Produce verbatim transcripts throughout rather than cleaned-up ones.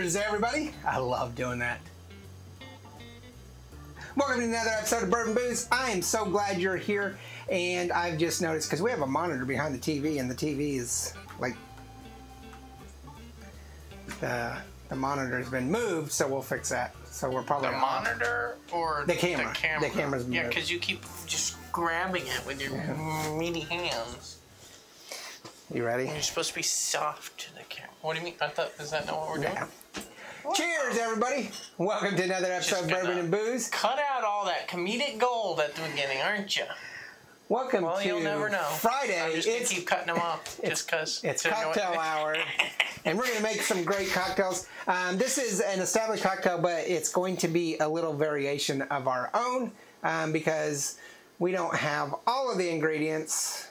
Cheers, everybody. I love doing that. Welcome to another episode of Bourbon Booze. I am so glad you're here. And I've just noticed, because we have a monitor behind the T V, and the T V is like, the, the monitor has been moved, so we'll fix that. So we're probably the monitor or the camera. The, camera. the camera's moved. Yeah, because you keep just grabbing it with your yeah. meaty hands. You ready? You're supposed to be soft to the camera. What do you mean? I thought, is that not what we're doing? Yeah. What? Cheers, everybody. Welcome to another episode of Bourbon and Booze. Cut out all that comedic gold at the beginning, aren't you? Welcome well, to you'll never know. Friday. I'm just going to keep cutting them off just because. It's cocktail hour, and we're going to make some great cocktails. Um, this is an established cocktail, but it's going to be a little variation of our own um, because we don't have all of the ingredients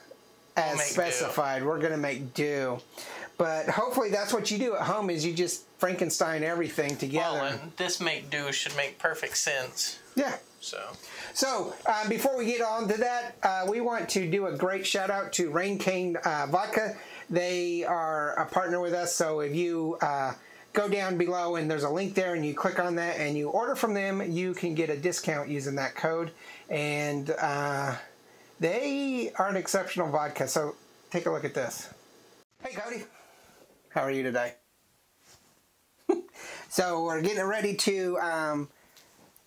as we'll specified. Do. We're going to make do. But hopefully that's what you do at home is you just Frankenstein everything together. Well, and this make do should make perfect sense. Yeah. So, so um, before we get on to that, uh, we want to do a great shout out to RainCane uh, Vodka. They are a partner with us, so if you uh, go down below and there's a link there and you click on that and you order from them, you can get a discount using that code. And uh, they are an exceptional vodka, so take a look at this. Hey, Cody. How are you today? So we're getting ready to... Um,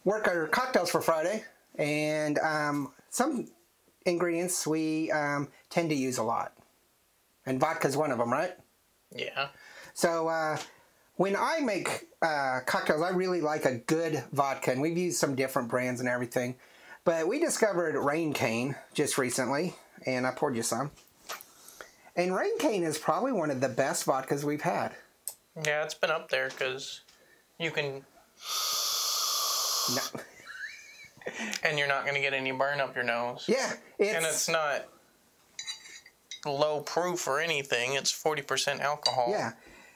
work our cocktails for Friday, and um, some ingredients we um, tend to use a lot, and vodka's one of them, right? Yeah. So uh, when I make uh, cocktails, I really like a good vodka, and we've used some different brands and everything, but we discovered RainCane just recently, and I poured you some, and RainCane is probably one of the best vodkas we've had. Yeah, it's been up there, because you can... No. And you're not going to get any burn up your nose. Yeah. It's, and it's not low proof or anything. It's forty percent alcohol. Yeah.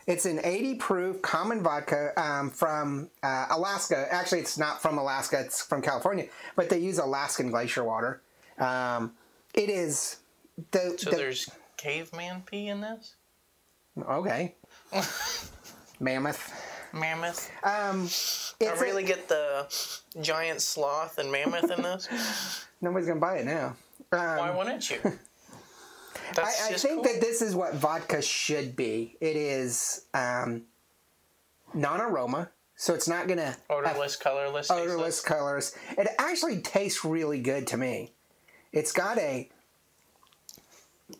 It's an eighty proof common vodka um, from uh, Alaska. Actually, it's not from Alaska. It's from California. But they use Alaskan glacier water. Um, it is... The, so the, there's caveman pee in this? Okay. Mammoth. Mammoth. Um, it's I really a, get the giant sloth and mammoth in this. Nobody's gonna buy it now. Um, Why wouldn't you? That's I, I just think cool. that this is what vodka should be. It is um, non-aroma, so it's not gonna odorless, colorless, odorless, tasteless. colors. It actually tastes really good to me. It's got a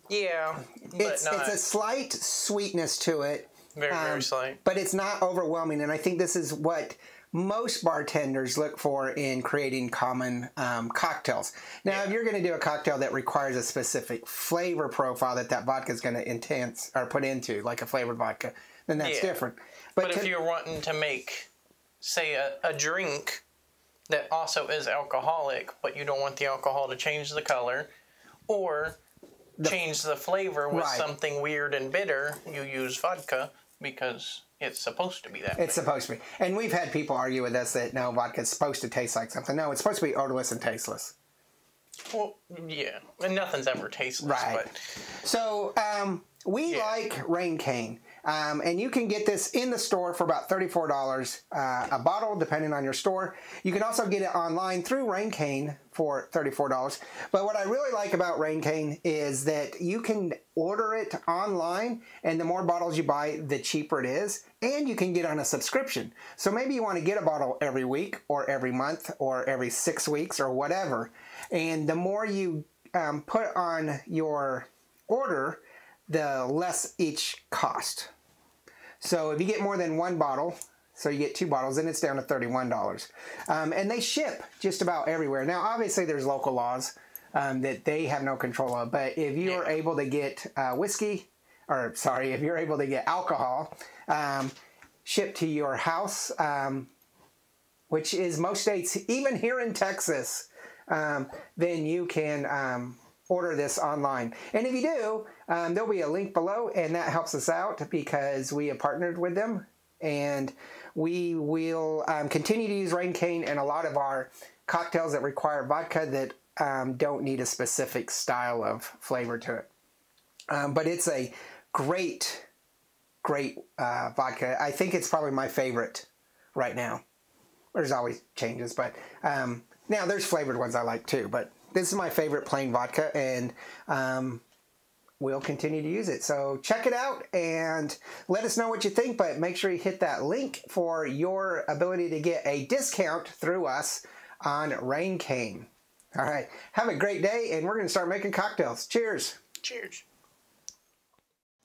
yeah, but it's, not. it's a slight sweetness to it. Very, very um, slight. But it's not overwhelming, and I think this is what most bartenders look for in creating common um, cocktails. Now, yeah. if you're going to do a cocktail that requires a specific flavor profile that that vodka is going to intense or put into, like a flavored vodka, then that's yeah. different. But, but if you're wanting to make, say, a, a drink that also is alcoholic, but you don't want the alcohol to change the color, or the, change the flavor with right. something weird and bitter, you use vodka. Because it's supposed to be that. It's supposed to be. And we've had people argue with us that, no, vodka's supposed to taste like something. No, it's supposed to be odorless and tasteless. Well, yeah. And nothing's ever tasteless. Right. But, so, um, we yeah. like RainCane. Um, and you can get this in the store for about thirty-four dollars uh, a bottle, depending on your store. You can also get it online through RainCane for thirty-four dollars. But what I really like about RainCane is that you can order it online, and the more bottles you buy, the cheaper it is. And you can get on a subscription. So maybe you want to get a bottle every week or every month or every six weeks or whatever. And the more you um, put on your order, the less each cost. So if you get more than one bottle, so you get two bottles, then it's down to thirty-one dollars. Um, and they ship just about everywhere. Now, obviously, there's local laws um, that they have no control of. But if you're yeah. able to get uh, whiskey, or sorry, if you're able to get alcohol um, shipped to your house, um, which is most states, even here in Texas, um, then you can um, order this online. And if you do, Um, there'll be a link below, and that helps us out because we have partnered with them, and we will um, continue to use RainCane in a lot of our cocktails that require vodka that um, don't need a specific style of flavor to it. Um, but it's a great, great uh, vodka. I think it's probably my favorite right now. There's always changes, but um, now there's flavored ones I like too, but this is my favorite plain vodka, and um, we'll continue to use it. So check it out and let us know what you think, but make sure you hit that link for your ability to get a discount through us on RainCane. All right, have a great day, and we're going to start making cocktails. Cheers. Cheers.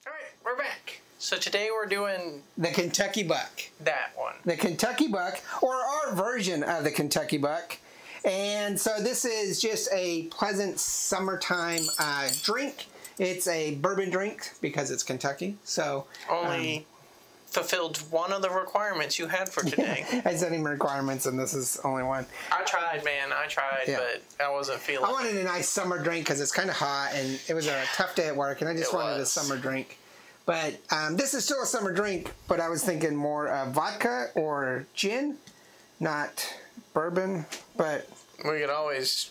All right, we're back. So today we're doing... the Kentucky Buck. That one. The Kentucky Buck, or our version of the Kentucky Buck. And so this is just a pleasant summertime uh, drink. It's a bourbon drink because it's Kentucky, so... Only... Um, fulfilled one of the requirements you had for today. Yeah, I said any requirements, and this is only one. I tried, man. I tried, yeah. But I wasn't feeling I wanted it. A nice summer drink because it's kind of hot, and it was a tough day at work, and I just it wanted was. a summer drink. But um, this is still a summer drink, but I was thinking more uh, vodka or gin, not bourbon, but... We could always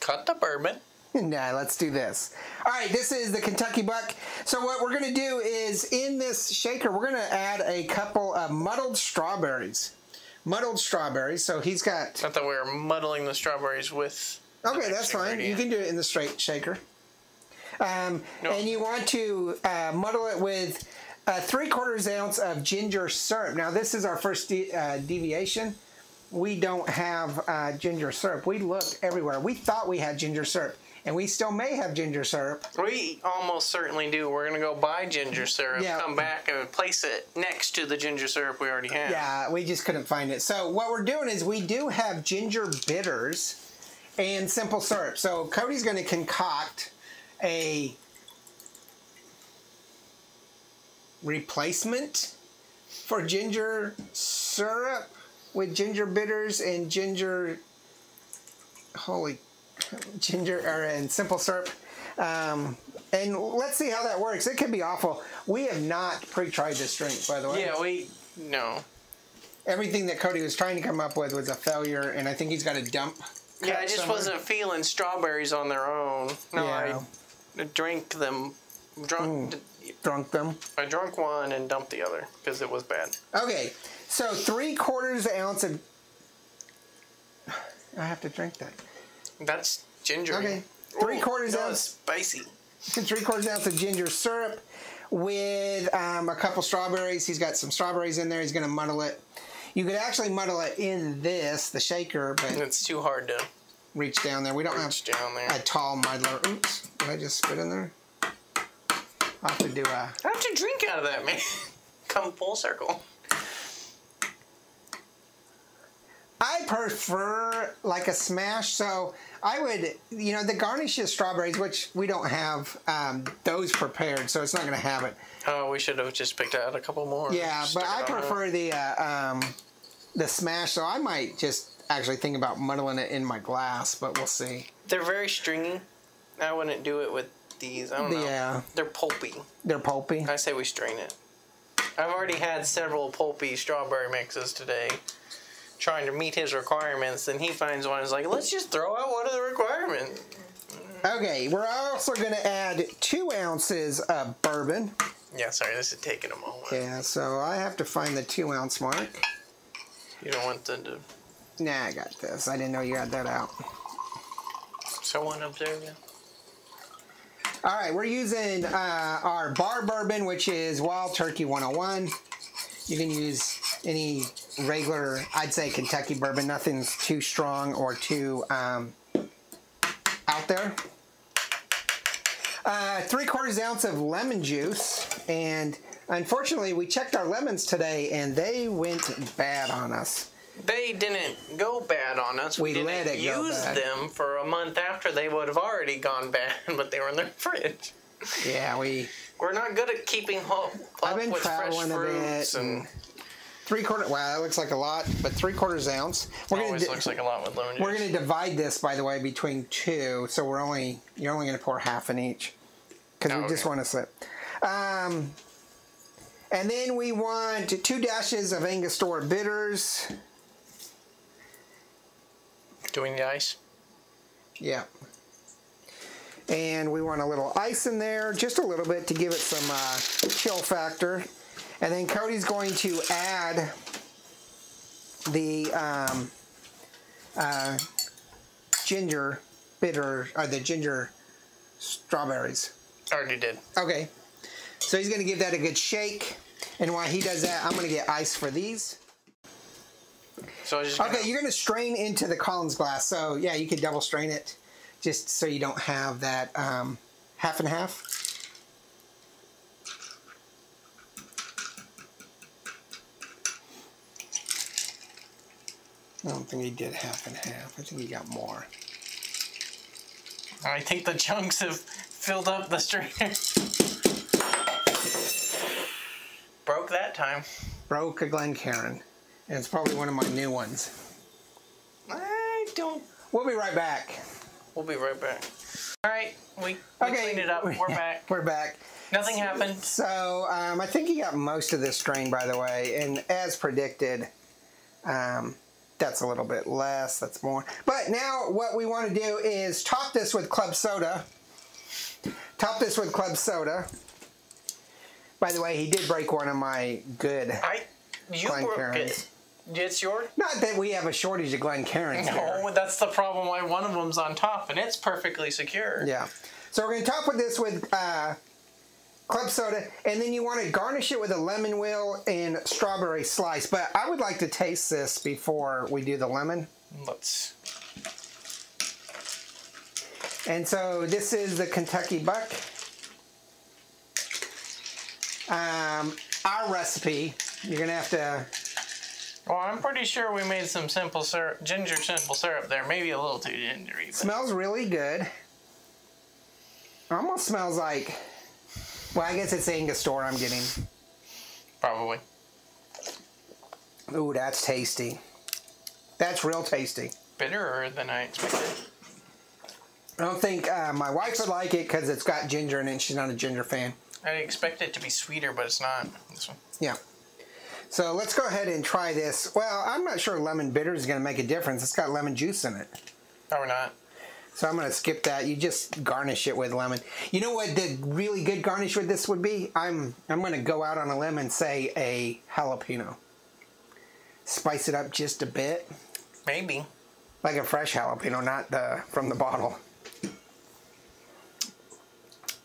cut the bourbon. Nah, let's do this. All right, this is the Kentucky Buck. So what we're going to do is, in this shaker, we're going to add a couple of muddled strawberries. Muddled strawberries. So he's got... I thought we were muddling the strawberries with... Okay, that's fine. You can do it in the straight shaker. Um, nope. And you want to uh, muddle it with uh, three-quarters ounce of ginger syrup. Now, this is our first de uh, deviation. We don't have uh, ginger syrup. We looked everywhere. We thought we had ginger syrup. And we still may have ginger syrup. We almost certainly do. We're going to go buy ginger syrup, yeah. Come back and place it next to the ginger syrup we already have. Yeah, we just couldn't find it. So what we're doing is we do have ginger bitters and simple syrup. So Cody's going to concoct a replacement for ginger syrup with ginger bitters and ginger... Holy... ginger or and simple syrup, um, and let's see how that works. It can be awful. We have not pre-tried this drink, by the way. Yeah, we no. Everything that Cody was trying to come up with was a failure, and I think he's got a dump. Yeah, I just somewhere. wasn't feeling strawberries on their own. No, yeah. I drank them, drunk, mm, drunk them. I drank one and dumped the other because it was bad. Okay, so three quarters ounce of. I have to drink that. That's ginger. Okay. Three Ooh, quarters ounce. Spicy. Three quarters ounce of ginger syrup with um, a couple strawberries. He's got some strawberries in there. He's going to muddle it. You could actually muddle it in this, the shaker, but it's too hard to reach down there. We don't reach have down there. a tall muddler. Oops. Did I just spit in there? I'll have to do a. I have to drink out of that, man. Come full circle. I prefer like a smash, so I would, you know, the garnish is strawberries, which we don't have um, those prepared, so it's not going to have it. Oh, we should have just picked out a couple more. Yeah, but I prefer the uh, um, the smash, so I might just actually think about muddling it in my glass, but we'll see. They're very stringy. I wouldn't do it with these. I don't know. Yeah. They're pulpy. They're pulpy? I say we strain it. I've already had several pulpy strawberry mixes today, trying to meet his requirements, and he finds one and is like, let's just throw out one of the requirements. Okay, we're also going to add two ounces of bourbon. Yeah, sorry, this is taking a moment. Yeah, so I have to find the two ounce mark. You don't want them to... Nah, I got this. I didn't know you had that out. Someone observe you. All right, we're using uh, our bar bourbon, which is Wild Turkey one oh one. You can use any regular, I'd say Kentucky bourbon. Nothing's too strong or too um, out there. Uh, three quarters ounce of lemon juice. And unfortunately, we checked our lemons today, and they went bad on us. They didn't go bad on us. We, we didn't let it use go bad. them for a month after they would have already gone bad, but they were in their fridge. Yeah, we... We're not good at keeping up I've been with fresh fruits and... and Three quarter. Wow, that looks like a lot, but three quarters ounce. We're Always gonna looks like a lot with lemon juice. We're going to divide this, by the way, between two. So we're only you're only going to pour half in each because oh, we okay. just want to sip. Um, and then we want two dashes of Angostura bitters. Do we need ice? Yeah. And we want a little ice in there, just a little bit to give it some uh, chill factor. And then Cody's going to add the um, uh, ginger bitter, or the ginger strawberries. Already did. Okay. So he's going to give that a good shake. And while he does that, I'm going to get ice for these. So just okay, gonna... you're going to strain into the Collins glass. So, yeah, you could double strain it just so you don't have that um, half and half. I don't think he did half and half. I think he got more. I think the chunks have filled up the strainer. Broke that time. Broke a Glencairn. And it's probably one of my new ones. I don't... We'll be right back. We'll be right back. All right. We, we okay. cleaned it up. We're back. We're back. Nothing so, happened. So um, I think he got most of this strain, by the way. And as predicted... Um, That's a little bit less, that's more. But now what we want to do is top this with club soda. Top this with club soda. By the way, he did break one of my good I, you Glencairns. It. It's yours? Not that we have a shortage of Glencairns. No, there. That's the problem why one of them's on top, and it's perfectly secure. Yeah. So we're going to top with this with uh, club soda, and then you want to garnish it with a lemon wheel and strawberry slice. But I would like to taste this before we do the lemon. Let's. And so this is the Kentucky Buck. Um, our recipe, you're going to have to... Well, I'm pretty sure we made some simple syrup, ginger simple syrup there. Maybe a little too gingery. But... Smells really good. Almost smells like... Well, I guess it's Angostura I'm getting. Probably. Ooh, that's tasty. That's real tasty. Bitterer than I expected. I don't think uh, my wife would like it because it's got ginger in it. She's not a ginger fan. I expect it to be sweeter, but it's not. This one. Yeah. So let's go ahead and try this. Well, I'm not sure lemon bitters is going to make a difference. It's got lemon juice in it. No, we're not. So I'm going to skip that. You just garnish it with lemon. You know what the really good garnish with this would be? I'm I'm going to go out on a limb and say a jalapeno. Spice it up just a bit. Maybe. Like a fresh jalapeno, not the from the bottle.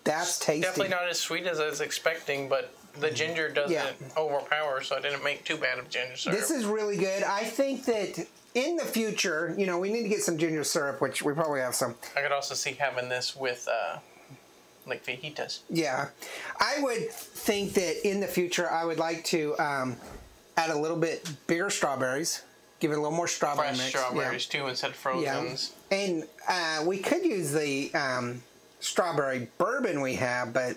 That's tasty. Definitely not as sweet as I was expecting, but the ginger doesn't yeah. overpower, so I didn't make too bad of ginger syrup. This is really good. I think that... In the future, you know, we need to get some ginger syrup, which we probably have some. I could also see having this with, uh, like, fajitas. Yeah. I would think that in the future I would like to um, add a little bit bigger strawberries, give it a little more strawberry Fresh mix. strawberries, yeah. too, instead of frozens. Yeah. And uh, we could use the um, strawberry bourbon we have, but...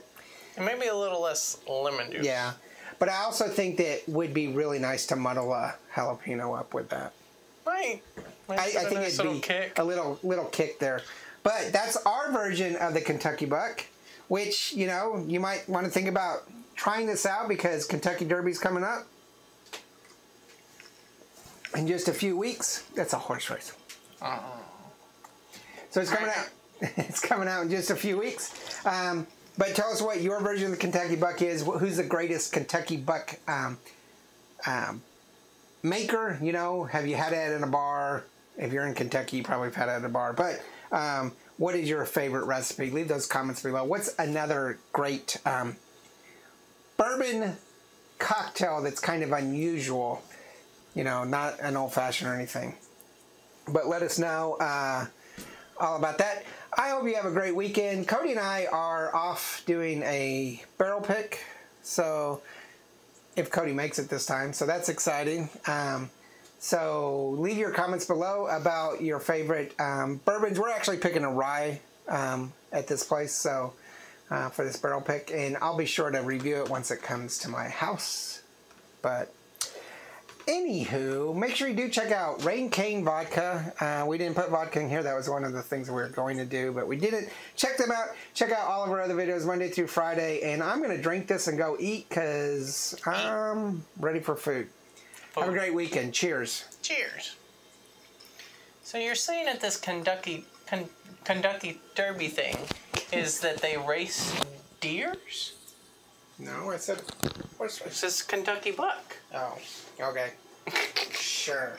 And maybe a little less lemon juice. Yeah. But I also think that it would be really nice to muddle a jalapeno up with that. I, I think nice it'd be kick. a little little kick there. But that's our version of the Kentucky Buck, which, you know, you might want to think about trying this out because Kentucky Derby's coming up in just a few weeks. That's a horse race. Uh-huh. So it's coming out. It's coming out in just a few weeks. Um, but tell us what your version of the Kentucky Buck is. Who's the greatest Kentucky Buck um, um maker? You know, have you had it in a bar? If you're in Kentucky, you probably have had it at a bar. But um, what is your favorite recipe? Leave those comments below. What's another great um, bourbon cocktail that's kind of unusual? You know, not an old-fashioned or anything. But let us know uh, all about that. I hope you have a great weekend. Cody and I are off doing a barrel pick. So... If Cody makes it this time, so that's exciting. Um, so leave your comments below about your favorite um, bourbons. We're actually picking a rye um, at this place, so uh, for this barrel pick, and I'll be sure to review it once it comes to my house. But anywho, make sure you do check out RainCane Vodka. Uh, we didn't put vodka in here. That was one of the things we were going to do, but we didn't. Check them out. Check out all of our other videos Monday through Friday. And I'm going to drink this and go eat because I'm ready for food. food. Have a great weekend. Cheers. Cheers. So you're saying that this Kentucky, Con, Kentucky Derby thing is that they race deers? No, I said... What's it says Kentucky Buck. Oh, okay. Sure.